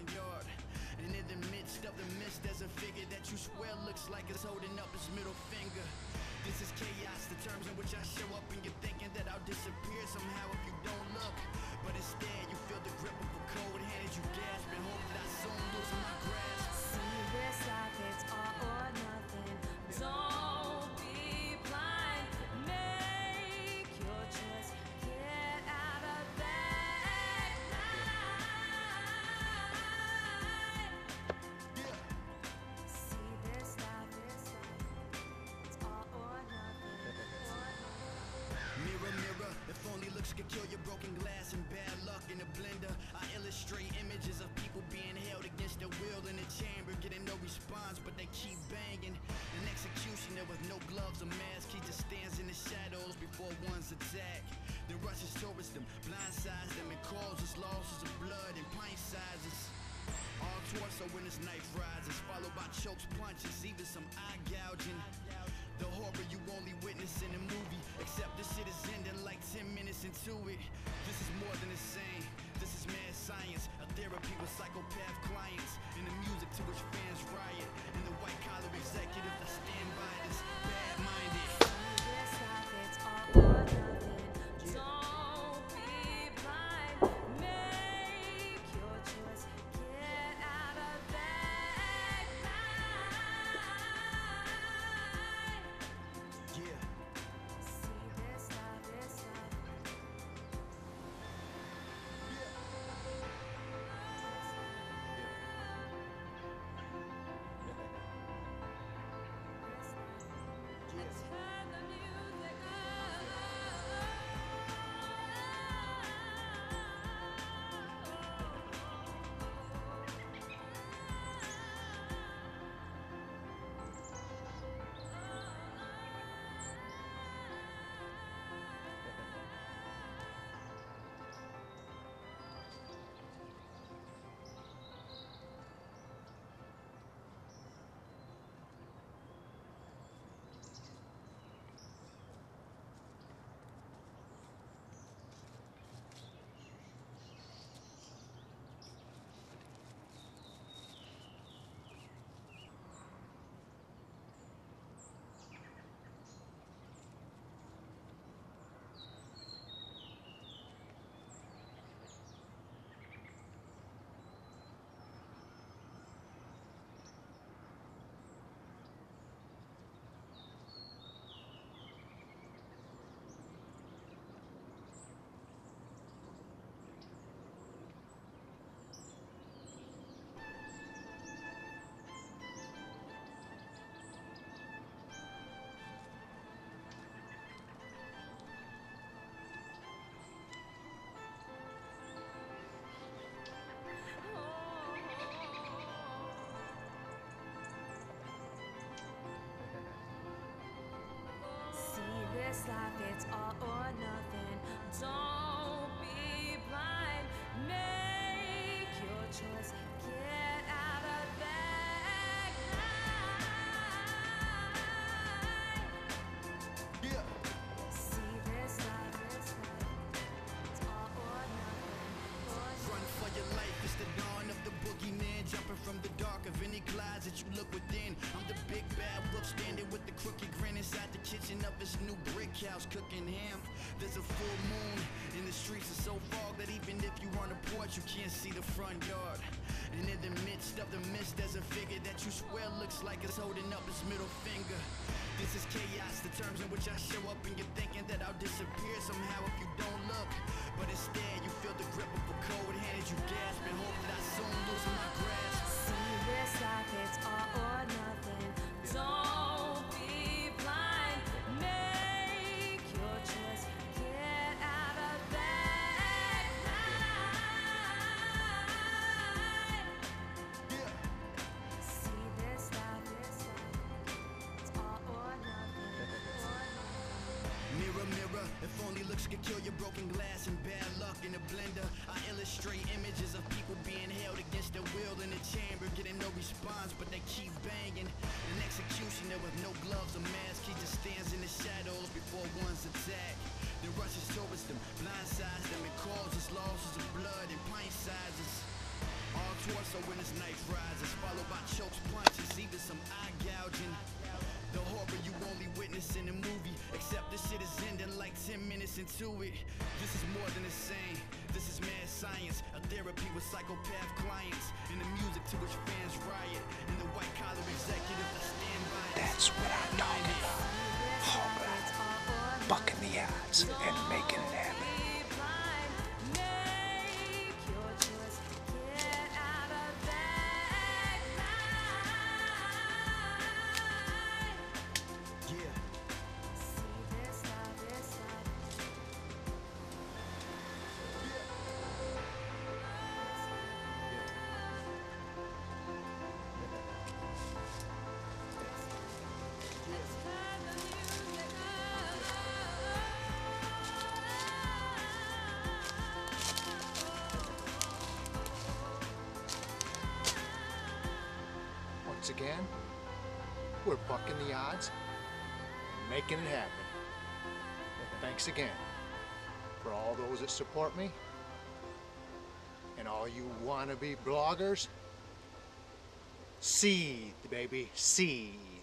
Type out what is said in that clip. front yard. And in the midst of the mist, there's a figure that you swear looks like it's holding up his middle finger. This is chaos, the terms in which I show up, and you're thinking that I'll disappear somehow if you don't look. But instead, you feel the grip of a cold hand as you gasp and hope that I soon lose my grasp. See, this like it's all or nothing. Don't be blind. Make your choice. Get out of that night. Yeah. See, this life, it's all or nothing. Mirror, mirror, if only looks could kill your broken glass and bad luck in a blender. I illustrate images of people being held against their will in a chamber, getting no response, but they keep banging. An executioner with no gloves or mask, he just stands in the shadows before one's attack. Then rushes towards them, blindsides them, and causes losses of blood and pint sizes. All torso when his knife rises, followed by chokes, punches, even some eye gouging. The horror you only witness in a movie, except this shit is ending like 10 minutes into it. This is more than insane, this is mad science, a therapy with psychopath clients, and the music to which fans riot, and the white collar executive that stand by this bad-minded. This life, it's all or nothing. Don't be blind. Make your choice. Get out of that night. Yeah. See, this life, it's all or nothing. Run for your life. It's the dawn of the boogeyman, jumping from the dark of any closet you look within. I'm the big bad wolf standing with the crooked grin inside the kitchen of his new brick house, cooking ham. There's a full moon, and the streets are so fog that even if you're on the porch, you can't see the front yard. And in the midst of the mist, there's a figure that you swear looks like it's holding up his middle finger. This is chaos, the terms in which I show up, and you're thinking that I'll disappear somehow if you don't look. But instead, you feel the grip of a cold hand as you gasp and hope that I soon lose my grasp. See, this life, it's all or nothing. Don't be blind. Make your choice. Get out of that night. Yeah. See, this life, it's all or nothing. Mirror, mirror, if only looks could kill your broken glass and bad luck in a blender. I illustrate images of people being held against their will in a chamber, getting no response, but they keep banging. An executioner with no gloves or mask, he just stands in the shadows before one's attack. Then rushes towards them, blindsides them, and causes losses of blood and pint sizes. All torso when his knife rises, followed by chokes, punches, even some eye gouging. The horror you only witness in a movie, except this shit is ending like 10 minutes into it. This is more than insane, this is mad science, a therapy with psychopath clients, and the music to which fans riot, and the white collar executive that stand by. That's what I'm talking about. Horror, bucking the odds and making it happen. Once again, we're bucking the odds and making it happen. And thanks again for all those that support me, and all you wannabe bloggers. Seethe, baby, seethe.